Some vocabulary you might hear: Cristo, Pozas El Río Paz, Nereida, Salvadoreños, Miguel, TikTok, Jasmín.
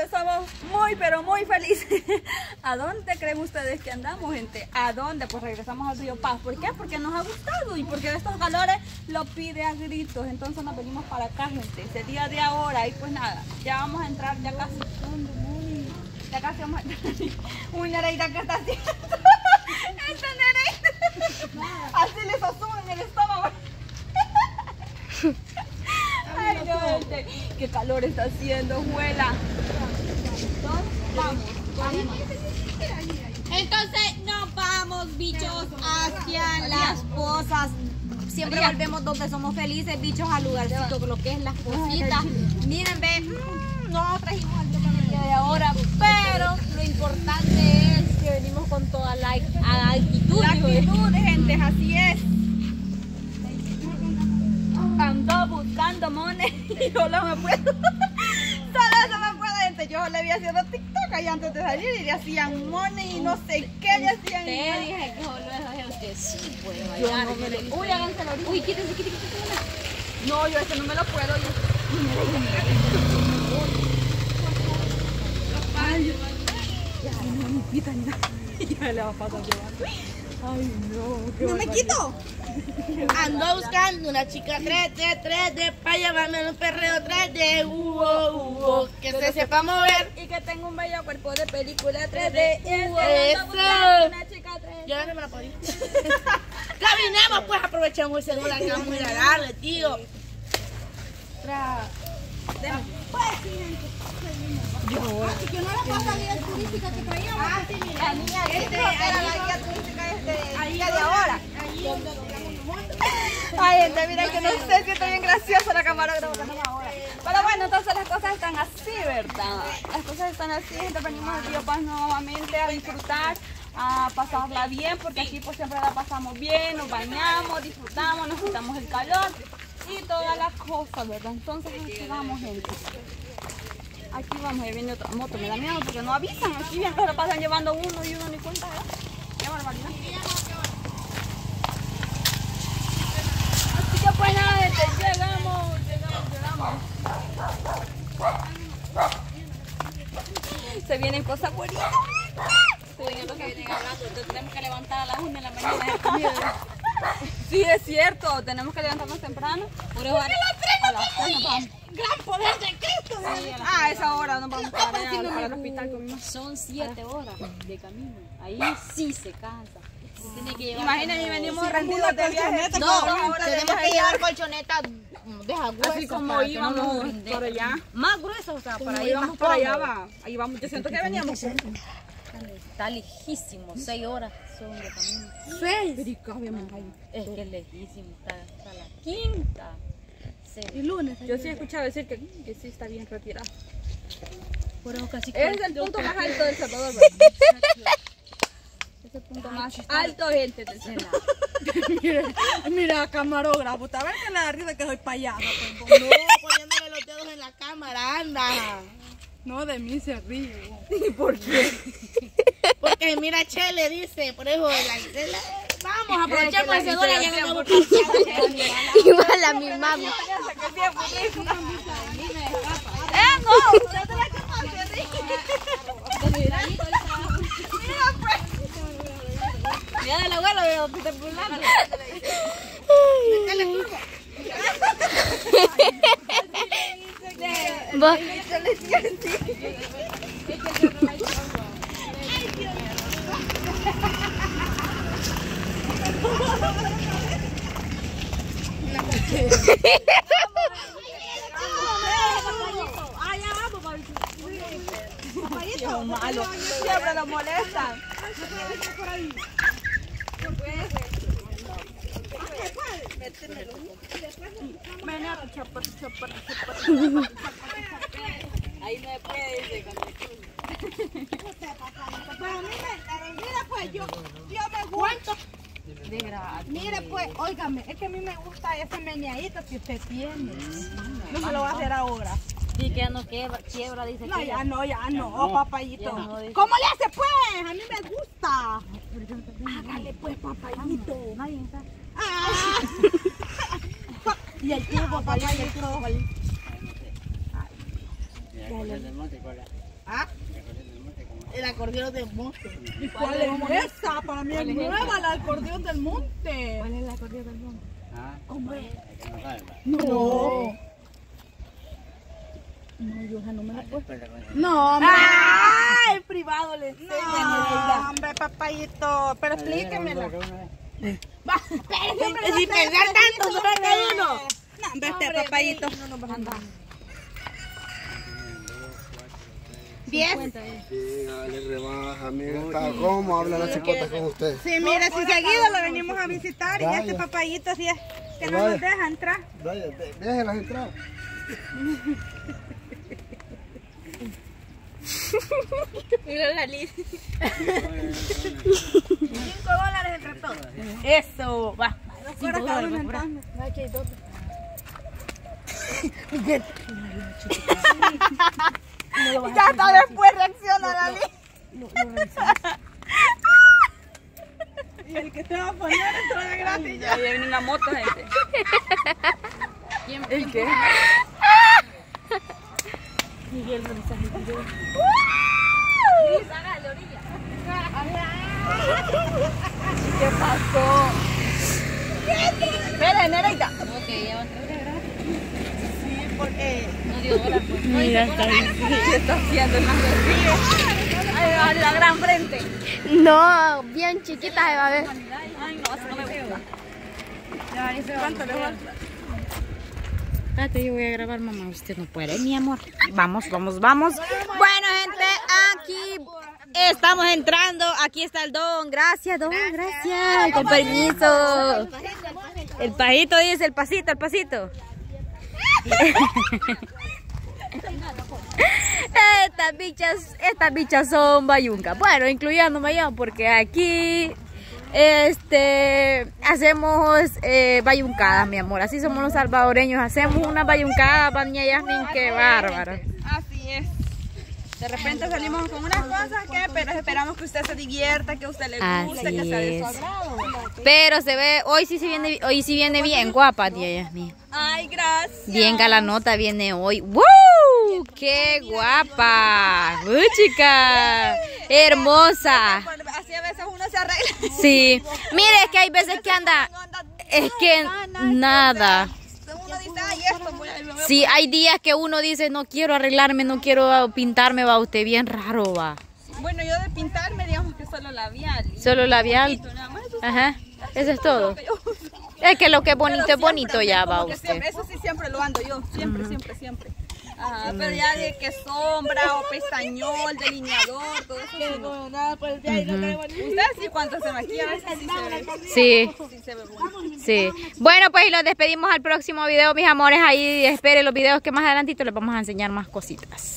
donde estamos muy, pero muy felices. ¿A dónde creen ustedes que andamos, gente? ¿A dónde? Pues regresamos al Río Paz. ¿Por qué? Porque nos ha gustado y porque estos calores lo pide a gritos. Entonces nos venimos para acá, gente. Es el día de ahora y pues nada, ya vamos a entrar, ya casi. Ya casi vamos a entrar. Uy, Nereida, ¿qué está haciendo? Esta Nereida. Así les asuma en el estómago. Ay, no, gente. Qué calor está haciendo, abuela. Entonces nos vamos, bichos, hacia las pozas. Siempre volvemos donde somos felices, bichos, al lugarcito, lo que es las cositas. Miren, ve, no trajimos el día de ahora, pero lo importante es que venimos con toda la actitud. La actitud, gente, así es. Ando buscando mones y yo no me puedo. Solo no me puedo, gente. Yo le vi haciendo TikTok ahí antes de salir y le hacían mones y no sé qué le hacían. Te dije que solo es usted sí puede bailar. Yo no me lo... Uy, háganselo ahorita. Uy, quítese, quítese, quítese. No, yo este no me lo puedo. Yo... Ay, ya, no me quita ni nada. Ya le va a pasar. Ay, no. ¿Qué no me quito? Ando buscando una chica 3 de pa' llevarme a un perreo 3D, que se sepa mover y que tenga un bello cuerpo de película 3D. Ando buscando una chica 3D. Yo no me la podía. Caminemos, pues aprovechamos el celular que vamos a ir a darle, tío. Pues yo no la puedo salir de turística que traíamos. Ah, sí, mira, niña, era la guía turística de ahora. Ay, gente, mira que no sé si está bien graciosa la camarógrafa. Pero bueno, entonces las cosas están así, ¿verdad? Las cosas están así, gente. Venimos al Río Paz nuevamente a disfrutar, a pasarla bien, porque aquí pues siempre la pasamos bien, nos bañamos, disfrutamos, nos quitamos el calor y todas las cosas, ¿verdad? Entonces aquí vamos, gente. Aquí vamos, ahí viene otra moto, me da miedo porque no avisan. Aquí siempre lo pasan llevando uno y uno ni cuenta, ¿verdad? Qué barbaridad. Pues nada, llegamos. Se vienen cosas bonitas. Se vienen cosas que vienen hablando. Entonces tenemos que levantar a las 1 de la mañana. Sí, es cierto. Tenemos que levantarnos temprano. Por eso a las 3 vamos. Gran poder de Cristo. Ah, a esa hora no vamos a parar al hospital conmigo. Son 7 horas de camino. Ahí sí se cansa. Imagínate, venimos rendidos de viaje. No, tenemos que llevar colchonetas de gruesas. Así como íbamos por allá. Más gruesas, o sea, para ahí vamos por allá. Ahí vamos, yo siento que veníamos. Está lejísimo, 6 horas son de camino. 6. Es que es lejísimo, está hasta la quinta. Y lunes. Yo sí he escuchado decir que sí está bien retirado. Es el punto más alto del Salvador, ¿verdad? Es el punto más alto, gente, te cena. Mira, camarógrafo, te ves que la de arriba que soy payasa. No, poniéndole los dedos en la cámara, anda. No, de mí se ríe. ¿Y por qué? Porque mira, Che le dice, por eso, vamos a aprovechar por ese dólar y no vamos a igual a mi mamá. Ya del abuelo de los Peter Pulano. Siempre lo molestan. Ahí no se puede, dice. Pero mire, pues, yo me gusta. Mire, pues, óigame, es que a mí me gusta esa meneadita que usted tiene. No me lo va a hacer ahora. Y que ya no quiebra, dice. No, ya no, papayito. Ya no, ¿cómo le hace, pues? A mí me gusta. Hágale, pues, papayito. Nadie está. Y el tubo, papá, y el tubo. Ay, no sé. Ay, no sé. Ay, no sé. ¿Ah? El acordeón del monte. ¿Y cuál es esa? Para mí es nueva, el acordeón del monte. ¿Cuál es el acordeón del monte? Ah, hombre. No. No, yo ya no me la puedo. No, hombre. ¡Ah! El privado le enseña. No, hombre, papayito. Pero explíquemela. Va, espérense. Sin pensar tanto, solo que uno. No, hombre, este papayito. No nos vas a andar. 10. Sí, dale rebaja, amiga. ¿Cómo hablan las chicotas con usted? Sí, mira, si seguido lo venimos a visitar y este papayito sí es que no nos deja entrar. Vaya, déjenlas entrar. Mira la lista. $5 entre todos. Eso, va. $2 cada uno. Miguel. No ya hasta después reacciona la lista. No, y el que te va a poner entró de gratis ya. Ahí viene una moto, gente. ¿El qué? Miguel, ¿dónde está el video? ¡Saga de la orilla! ¿Qué pasó? Espera, Nereida. Ok, ya va a entrar de gratis. Sí, porque... Mira, ¿qué está haciendo? La gran frente. No, bien chiquita se va a ver. Ay, no, eso no me gusta. ¿Cuánto le va? Espérate, yo voy a grabar, mamá. Usted no puede, mi amor. Vamos. Bueno, gente, aquí estamos entrando. Aquí está el don. Gracias, don. Gracias. Con permiso. El pasito dice, el pasito. Estas bichas son bayuncas. Bueno, incluyéndome ya, porque aquí hacemos bayuncadas, mi amor. Así somos los salvadoreños, hacemos una bayuncada, panilla Jasmín, qué bárbaro. Así es. De repente salimos con unas cosas que pero esperamos que usted se divierta, que a usted le guste, así que sea de su agrado. Pero se ve, hoy sí viene bien guapa, tía Jasmín. Ay, gracias. Bien galanota viene hoy. ¡Woo! ¡Qué guapa! ¡Uy, chica! ¡Hermosa! Así a veces uno se arregla. Sí. Mire, es que hay veces que anda... Es que nada. Sí, hay días que uno dice, no quiero arreglarme, no quiero pintarme, va usted bien raro, va. Bueno, yo de pintarme, digamos que solo labial. Solo labial. Ajá, eso es todo. Es que lo que es bonito siempre, es bonito ya, va usted. Siempre, eso sí siempre lo ando yo, siempre. Ajá, pero ya de que sombra o pestañol, delineador, todo eso. No, nada, pues ya no cae bonito. Usted sí cuando se maquilla, sí se ve bonito. Sí. Bueno, pues y los despedimos al próximo video, mis amores. Ahí esperen los videos que más adelantito les vamos a enseñar más cositas.